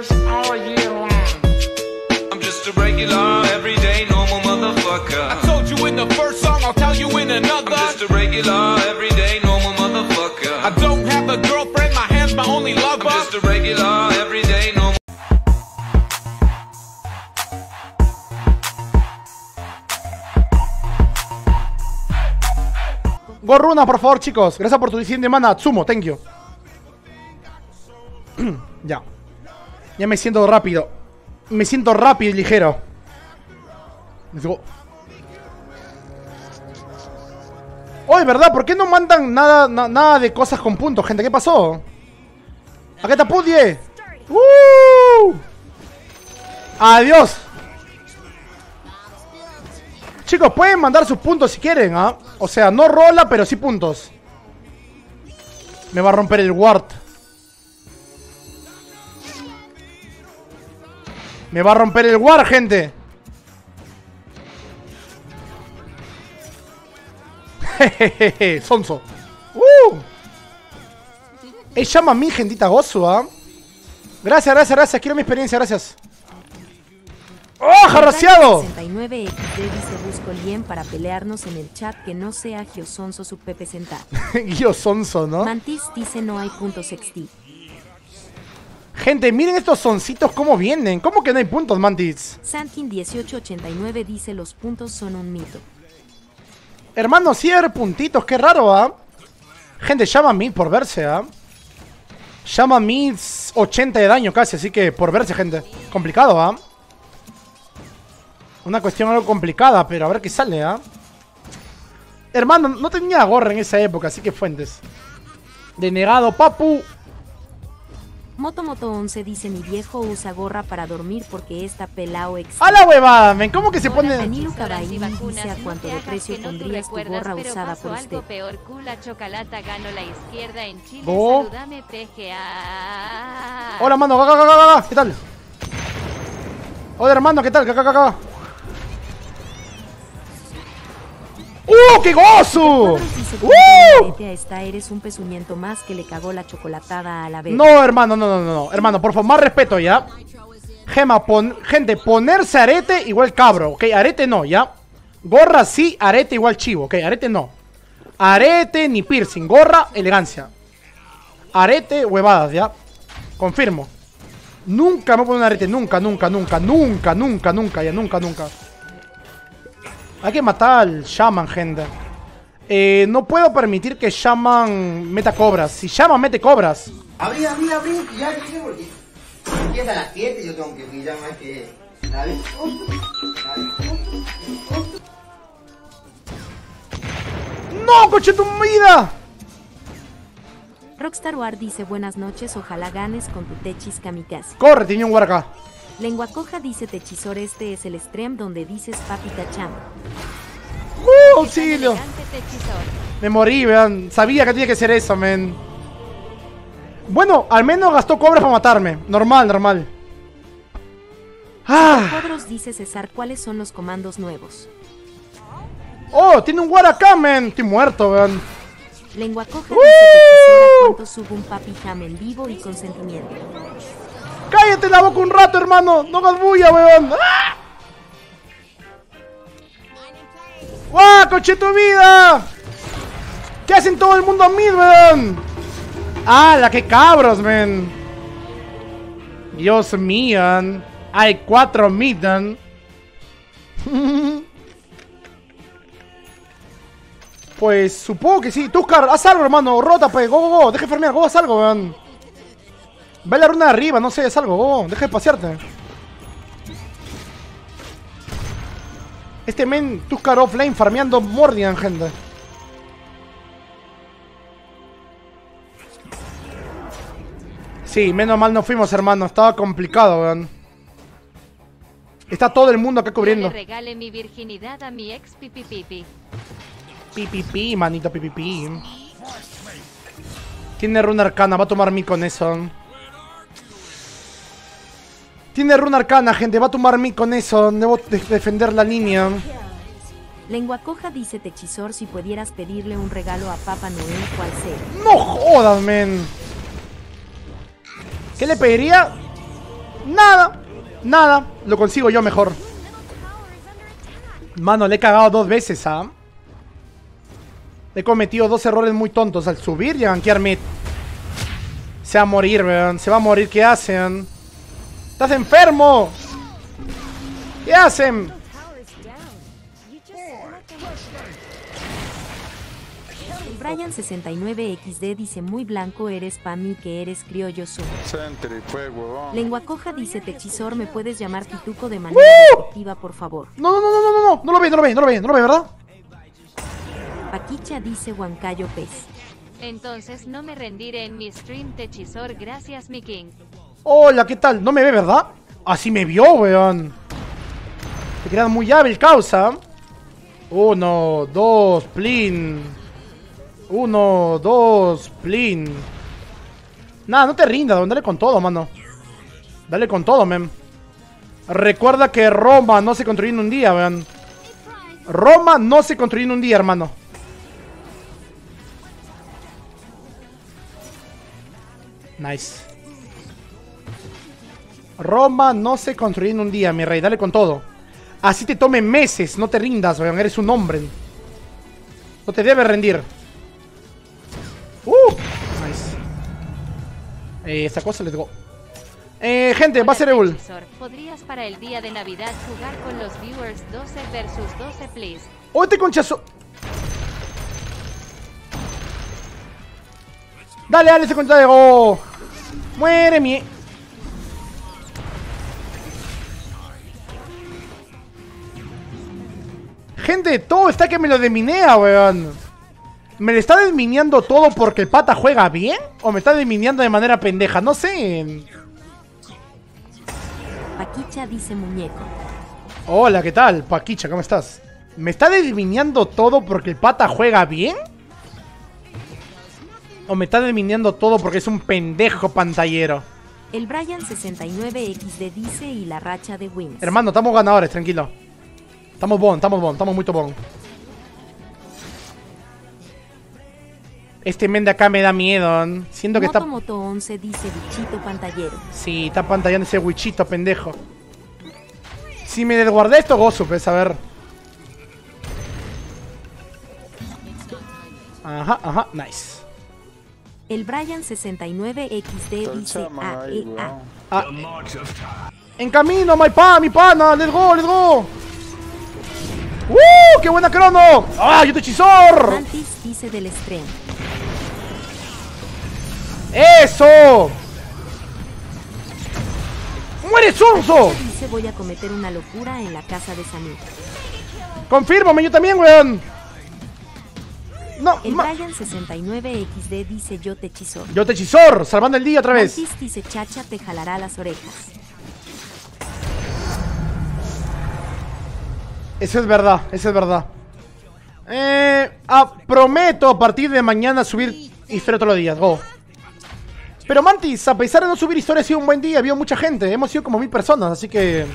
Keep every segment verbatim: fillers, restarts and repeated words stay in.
this all year long. I'm just a regular, everyday, normal motherfucker. I told you in the first song, I'll tell you in another. I'm just a regular, everyday, normal motherfucker. I don't have a girlfriend, my hand's my only lover. I'm just a regular, everyday, normal. Gorruna, por favor, chicos. Gracias por tu diciendo, mana. Tsumo, thank you. Ya. Ya me siento rápido. Me siento rápido y ligero. Oye, ¿verdad? ¿Por qué no mandan nada na, nada de cosas con puntos, gente? ¿Qué pasó? ¡Acá está Pudie! ¡Uh! ¡Adiós! Chicos, pueden mandar sus puntos si quieren, ¿ah? ¿eh? O sea, no rola, pero sí puntos. Me va a romper el ward. Me va a romper el ward, gente. Jejeje, sonso. Uh. Ella llama a mí, gentita gozo, ¿ah? ¿eh? Gracias, gracias, gracias. Quiero mi experiencia, gracias. ¡Oh, jarraseado! sesenta y nueve equis de dice, busco alguien para pelearnos en el chat que no sea Giosonso su Pepe Sentá. Giosonso, ¿no? Mantis dice, no hay puntos equis de. Gente, miren estos soncitos cómo vienen. ¿Cómo que no hay puntos, Mantis? Sankin dieciocho ochenta y nueve dice, los puntos son un mito. Hermano, sí hay puntitos, qué raro, ¿ah? ¿eh? Gente, llama a mí por verse, ¿ah? ¿eh? Llama a mí ochenta de daño casi, así que por verse, gente. Complicado, ¿ah? ¿eh? Una cuestión algo complicada, pero a ver qué sale, ¿ah? ¿eh? Hermano, no tenía gorra en esa época, así que fuentes. Denegado, papu. Motomoto once dice, mi viejo usa gorra para dormir porque esta pelao ex. ¡A la huevada, men! ¿Cómo que se pone...? Danilu Cabaín dice, ¿a cuánto de precio pondrías tu gorra usada por usted? ¿Go? Hola, mano, ga, ga, ga, ga, ga. ¿Qué tal? Hola, hermano, ¿qué tal? ¡Cacacaca! ¡Uh, qué gozo! ¡Uh! Esta eres un pezuñento más que le cagó la chocolatada a la vez. No, hermano, no, no, no, hermano, por favor, más respeto, ¿ya? Gema, pon... gente, ponerse arete igual cabro, ¿ok? Arete no, ¿ya? Gorra sí, arete igual chivo, ¿ok? Arete no. Arete ni piercing, gorra, elegancia. Arete, huevadas, ¿ya? Confirmo. Nunca me pongo un arete, nunca, nunca, nunca, nunca, nunca, nunca, ya, nunca, nunca. Hay que matar al Shaman, gente. Eh, no puedo permitir que Shaman meta cobras. Si Shaman mete cobras. Abrí, abrí, abrí, ya, ya, porque empieza a las siete, yo tengo que mirar más que... ¡No, coche tu vida! Rockstar War dice, buenas noches, ojalá ganes con tu Techis Kamikaze. Corre, tiene un war acá. Lengua Coja dice, Techisor, este es el stream donde dices papi tacham. ¡Uh, auxilio! Me morí, vean. Sabía que tenía que ser eso, men. Bueno, al menos gastó cobras para matarme. Normal, normal. Ah. Cobros dice, César, ¿cuáles son los comandos nuevos? ¡Oh, tiene un war acá, men! Estoy muerto, vean. Lengua Coja dice, Techisor, ¿a cuánto sube un papi jam en vivo y con sentimiento? ¡Cállate la boca un rato, hermano! ¡No hagas bulla, weón! ¡Ah! ¡Guau, coche tu vida! ¿Qué hacen todo el mundo a mí, weón? ¡Ah, la que cabros, men! Dios mío. Hay cuatro midan. Pues supongo que sí. Tuscar, haz algo, hermano. Rota, pues. Go, go, go. Deja enfermear. Go, haz algo, weón. Ve la runa de arriba, no sé, es algo. Oh, deja de pasearte. Este men Tuscar offline farmeando Mordian, gente. Sí, menos mal no fuimos, hermano. Estaba complicado, weón. Está todo el mundo acá cubriendo. Le regale mi virginidad a mi ex pipipipi. Pipipi, manito, pipipi. Tiene runa arcana, va a tomar mi con eso. Tiene runa arcana, gente. Va a tomar mí con eso. Debo de defender la línea. Lengua Coja dice, Techisor, si pudieras pedirle un regalo a Papá Noel, ¿cuál sería? ¡No jodas, men! ¿Qué le pediría? Nada, nada. Lo consigo yo mejor. Mano, le he cagado dos veces, ¿ah? He cometido dos errores muy tontos al subir y a gankear mid. Se va a morir, weón. Se va a morir. ¿Qué hacen? ¡Estás enfermo! ¿Qué hacen? Brian sesenta y nueve equis de dice: muy blanco eres pa' mí que eres criollo solo. Lengua coja dice: Techisor, ¿me puedes llamar Pituco de manera efectiva, por favor? No, no, no, no, no, no, no lo ve, no lo ve, no lo ve, no lo ve, ¿verdad? Paquicha dice: Huancayo pez. Entonces no me rendiré en mi stream, Techisor, gracias, mi king. Hola, ¿qué tal? No me ve, ¿verdad? Así me vio, weón. Te quedan muy hábil, causa. Uno, dos, plin. Uno, dos, plin. Nada, no te rindas, dale con todo, mano. Dale con todo, men. Recuerda que Roma no se construyó en un día, weón. Roma no se construyó en un día, hermano. Nice. Roma no se construyó en un día, mi rey. Dale con todo. Así te tome meses. No te rindas, weón. Eres un hombre. No te debes rendir. Uh, nice. Eh, esta cosa, let's go. Eh, gente, va a ser Eul. ¿Podrías para el día de Navidad jugar con los viewers doce versus doce, please? ¡Oh, este conchazo! Dale, dale, ese conchazo. Oh. Muere mi... Gente, todo está que me lo desminea, weón. ¿Me le está desmineando todo porque el pata juega bien? ¿O me está desmineando de manera pendeja? No sé. Paquicha dice muñeco. Hola, ¿qué tal? Paquicha, ¿cómo estás? ¿Me está desmineando todo porque el pata juega bien? ¿O me está desmineando todo porque es un pendejo pantallero? El Brian sesenta y nueve equis de dice y la racha de wins. Hermano, estamos ganadores, tranquilo. Estamos bon, estamos bon, estamos muy bon. Este men de acá me da miedo. Siento que está... Moto once dice bichito pantallero. Sí, está pantallando ese bichito, pendejo. Si me desguardé esto, gozo, pues, a ver. Ajá, ajá, nice. El Brian sesenta y nueve equis de dice A E A. Ah, en camino, my pa, mi pana, let's go, let's go. ¡Uh! ¡Qué buena crono! ¡Ah! ¡Yo Techisor! Antes hice del estreno. ¡Eso! ¡Muere Zurzo! Dice: voy a cometer una locura en la casa de Samir. Confírmame, yo también, weón. No, el Brian sesenta y nueve equis de dice: yo Techisor. Yo Techisor, salvando el día otra vez. Antes dice: chacha, te jalará las orejas. Eso es verdad, eso es verdad. Eh, ah, prometo a partir de mañana subir historia todos los días, go. Pero Mantis, a pesar de no subir historia, ha sido un buen día, vio mucha gente. Hemos sido como mil personas, así que...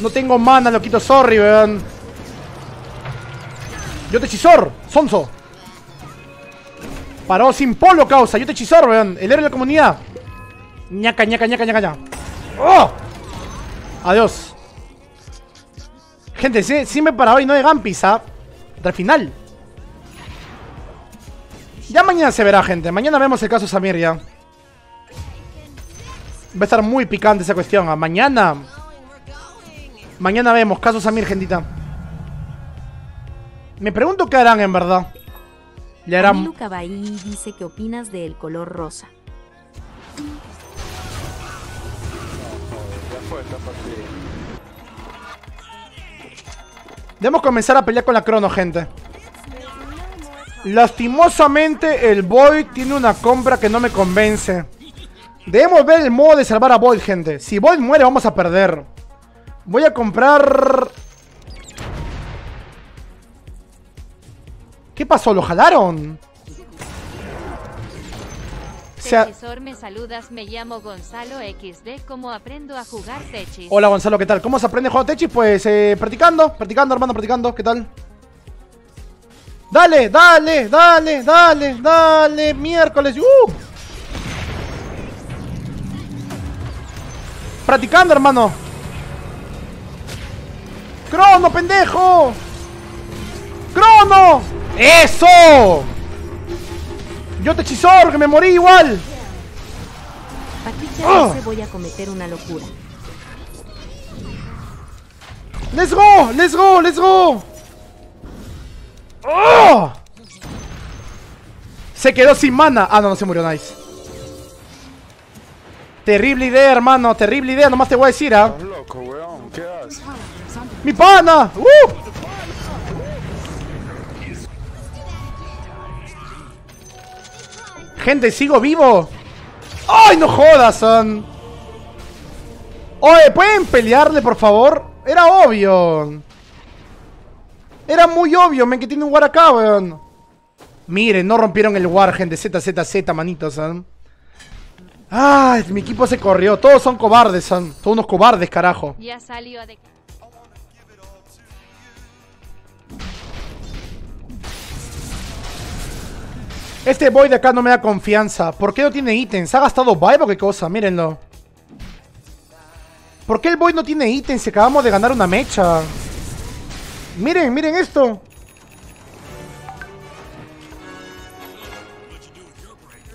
No tengo mana, loquito, sorry, weón. Yo Techisor, sonso. Paró sin polo, causa. Yo Techisor, weón. El héroe de la comunidad. Ñaca, ñaca, ñaca, ñaca, ñaca. ¡Oh! Adiós. Gente, sí, sí me he parado y no de Gampis, ¿ah? Hasta el final. Ya mañana se verá, gente. Mañana vemos el caso Samir ya. Va a estar muy picante esa cuestión, ¿ah? Mañana. Mañana vemos caso Samir, gentita. Me pregunto qué harán en verdad. Le harán... Luca Bahí dice: ¿qué opinas del color rosa? Debemos comenzar a pelear con la crono, gente. Lastimosamente el Void tiene una compra que no me convence. Debemos ver el modo de salvar a Void, gente. Si Void muere vamos a perder. Voy a comprar... ¿Qué pasó? ¿Lo jalaron? Techisor, me saludas, me llamo Gonzalo equis de, ¿cómo aprendo a jugar Techis? Hola Gonzalo, ¿qué tal? ¿Cómo se aprende a jugar Techis? Pues eh, practicando, practicando hermano, practicando, ¿qué tal? Dale, dale, dale, dale, dale, miércoles. ¡Uh! Practicando, hermano. ¡Crono, pendejo! ¡Crono! ¡Eso! Yo Techisor, que me morí igual. Aquí ya se voy a cometer una locura. ¡Let's go! ¡Let's go! ¡Let's go! ¡Oh! Se quedó sin mana. Ah, no, no se murió, nice. Terrible idea, hermano. Terrible idea, nomás te voy a decir, ¿ah? ¿eh? Loco, weón, ¿qué haces? ¡Mi pana! ¡Uh! Gente, sigo vivo. ¡Ay, no jodas, son! Oye, ¿pueden pelearle, por favor? Era obvio. Era muy obvio, men, que tiene un war acá, weón. Miren, no rompieron el war, gente. Z, Z, Z, manitos, son. Ah, mi equipo se corrió. Todos son cobardes, son. Todos unos cobardes, carajo. Ya salió de... Este boy de acá no me da confianza. ¿Por qué no tiene ítems? ¿Ha gastado vibe o qué cosa? Mírenlo. ¿Por qué el boy no tiene ítems si acabamos de ganar una mecha? Miren, miren esto.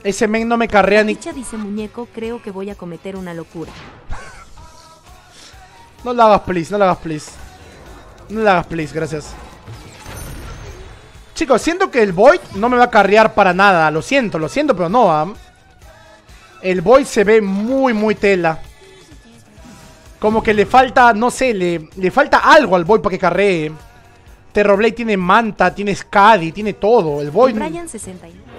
Ese men no me carrea ni... dice muñeco, creo que voy a cometer una locura. No la hagas, please, no la hagas, please. No la hagas, please, gracias. Chicos, siento que el Void no me va a carrear para nada. Lo siento, lo siento, pero no. ¿eh? El Void se ve muy, muy tela. Como que le falta, no sé, le, le falta algo al Void para que carree. Terrorblade tiene Manta, tiene Skadi, tiene todo. El Void... Brian sesenta y nueve.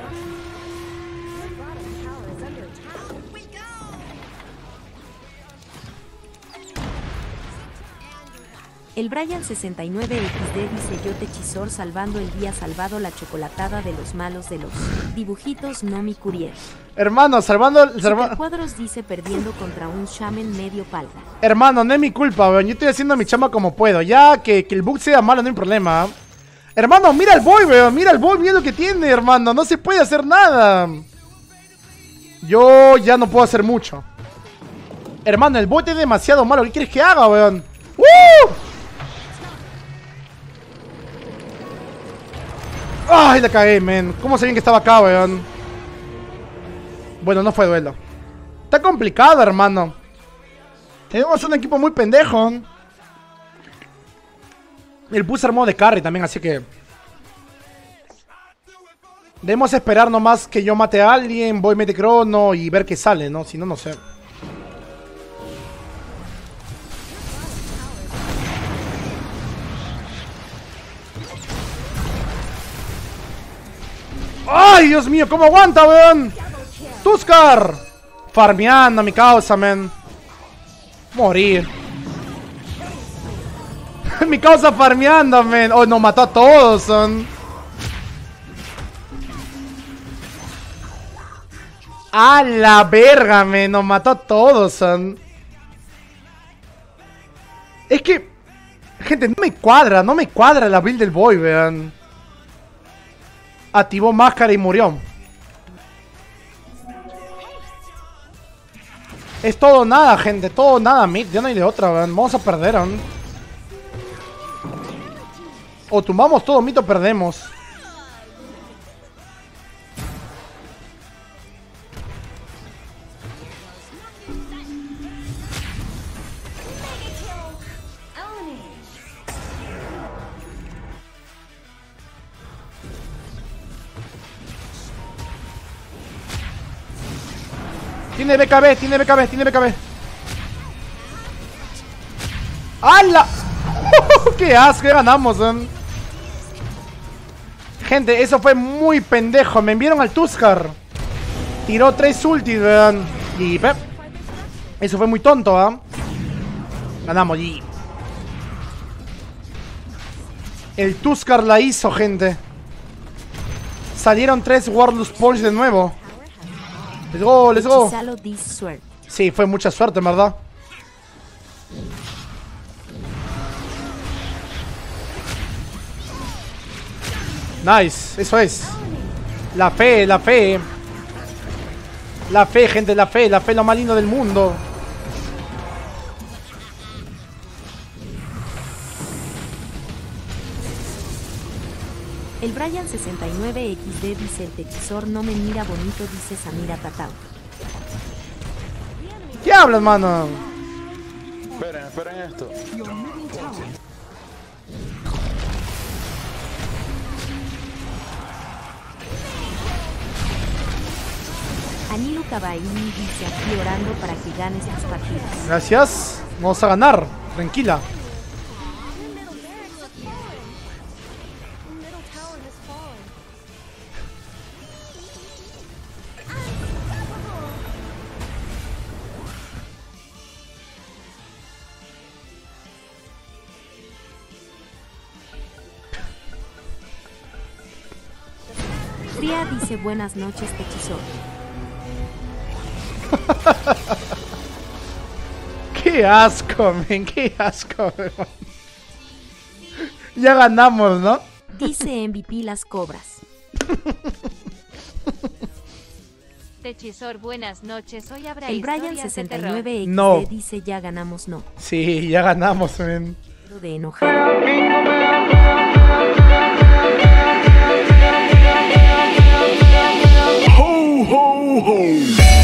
El Brian sesenta y nueve equis de dice: yo Techisor salvando el día, salvado la chocolatada de los malos de los dibujitos, no mi courier. Hermano, salvando el... Salva... Cuadros dice: perdiendo contra un shaman medio palda. Hermano, no es mi culpa, weón. Yo estoy haciendo mi chamba como puedo. Ya que, que el bug sea malo, no hay problema. Hermano, mira el boy, weón. Mira el boy, mira lo que tiene, hermano. No se puede hacer nada. Yo ya no puedo hacer mucho. Hermano, el boy es demasiado malo. ¿Qué quieres que haga, weón? ¡Uh! Ay, la cagué, men. ¿Cómo sabían que estaba acá, weón? Bueno, no fue duelo. Está complicado, hermano. Tenemos un equipo muy pendejo. El bus armó de carry también, así que... debemos esperar nomás que yo mate a alguien, voy a meter crono y ver qué sale, ¿no? Si no, no sé. ¡Ay, Dios mío! ¿Cómo aguanta, weón? ¡Tuskar! Farmeando mi causa, men. Morir. Mi causa farmeando, men. ¡Oh, nos mató a todos, son! ¡A la verga, men! Nos mató a todos, son. Es que... gente, no me cuadra. No me cuadra la build del boy, weón. Activó máscara y murió. Es todo nada, gente. Todo nada, mid. Ya no hay de otra, weón. Vamos a perder, weón. O tumbamos todo, mid, o perdemos. Tiene B K B, tiene B K B, tiene B K B. ¡Hala! ¡Qué asco! Ganamos, man. Gente, eso fue muy pendejo. Me enviaron al Tuskar. Tiró tres ultis, weón. Y pep. Eso fue muy tonto, ¿ah? ¿eh? Ganamos, y el Tuskar la hizo, gente. Salieron tres Warlord Spawns de nuevo. Let's go, let's go. Sí, fue mucha suerte, en verdad. Nice, eso es. La fe, la fe. La fe, gente, la fe. La fe es lo más lindo del mundo. El Brian sesenta y nueve equis de dice: el Techisor no me mira bonito, dice Samira Tatao. ¿Qué hablas, mano? Esperen, esperen esto. Anilu Cabaini dice: aquí orando para que ganes tus partidas. Gracias, vamos a ganar, tranquila. Fría dice: buenas noches, Techisor. ¡Qué asco, men! ¡Qué asco, man! Ya ganamos, ¿no? Dice M V P Las Cobras. Techisor, buenas noches. Hoy habrá el Brian sesenta y nueve equis no. Dice: ya ganamos, ¿no? Sí, ya ganamos, men. De enojar. Ho, ho, ho.